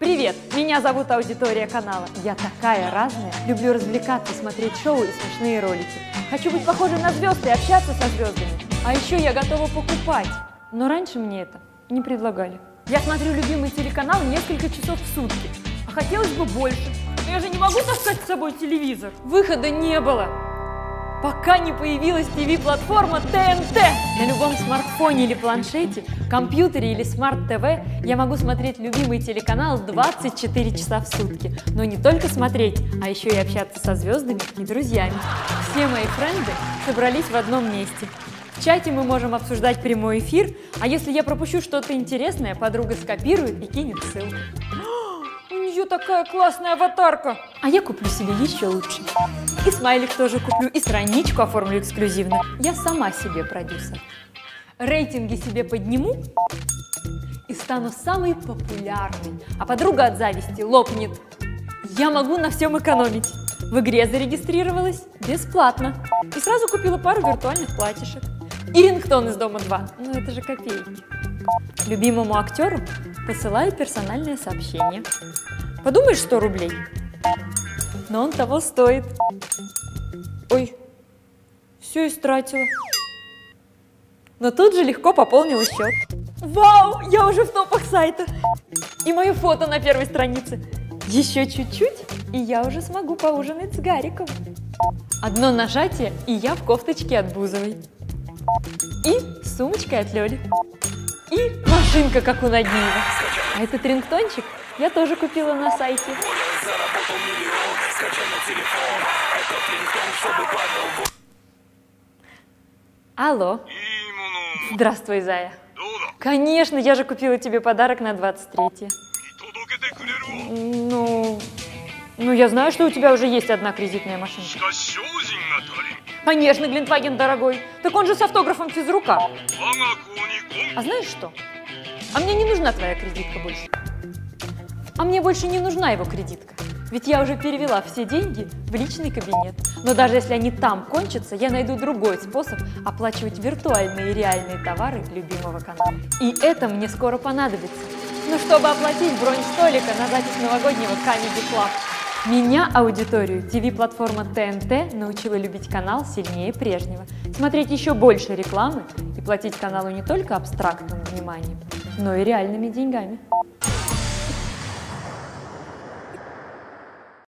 Привет! Меня зовут аудитория канала. Я такая разная. Люблю развлекаться, смотреть шоу и смешные ролики. Хочу быть похожей на звезд и общаться со звездами. А еще я готова покупать. Но раньше мне это не предлагали. Я смотрю любимый телеканал несколько часов в сутки. А хотелось бы больше. Но я же не могу таскать с собой телевизор. Выхода не было. Пока не появилась ТВ-платформа ТНТ. На любом смартфоне или планшете, компьютере или смарт-ТВ я могу смотреть любимый телеканал 24 часа в сутки. Но не только смотреть, а еще и общаться со звездами и друзьями. Все мои френды собрались в одном месте. В чате мы можем обсуждать прямой эфир, а если я пропущу что-то интересное, подруга скопирует и кинет ссылку. У нее такая классная аватарка! А я куплю себе еще лучше. И смайлик тоже куплю, и страничку оформлю эксклюзивно. Я сама себе продюсер. Рейтинги себе подниму и стану самой популярной. А подруга от зависти лопнет. Я могу на всем экономить. В игре зарегистрировалась бесплатно. И сразу купила пару виртуальных платьишек. И рингтон из Дома 2. Ну это же копейки. Любимому актеру посылаю персональное сообщение. Подумаешь, 100 рублей. Но он того стоит. Ой, все истратила. Но тут же легко пополнила счет. Вау, я уже в топах сайта. И мое фото на первой странице. Еще чуть-чуть, и я уже смогу поужинать с Гариком. Одно нажатие, и я в кофточке от Бузовой. И сумочкой от Лёли. И машинка, как у Надеева. А этот рингтончик я тоже купила на сайте. Алло. Здравствуй, Зая. Конечно, я же купила тебе подарок на 23-е. Ну, я знаю, что у тебя уже есть одна кредитная машинка. Конечно, Глинтваген дорогой. Так он же с автографом физрука. А знаешь что? А мне не нужна твоя кредитка больше. А мне больше не нужна его кредитка. Ведь я уже перевела все деньги в личный кабинет. Но даже если они там кончатся, я найду другой способ оплачивать виртуальные и реальные товары любимого канала. И это мне скоро понадобится. Ну, чтобы оплатить бронь столика на запись новогоднего Камеди Клаб. Меня, аудиторию, ТВ-платформа ТНТ научила любить канал сильнее прежнего, смотреть еще больше рекламы и платить каналу не только абстрактным вниманием, но и реальными деньгами.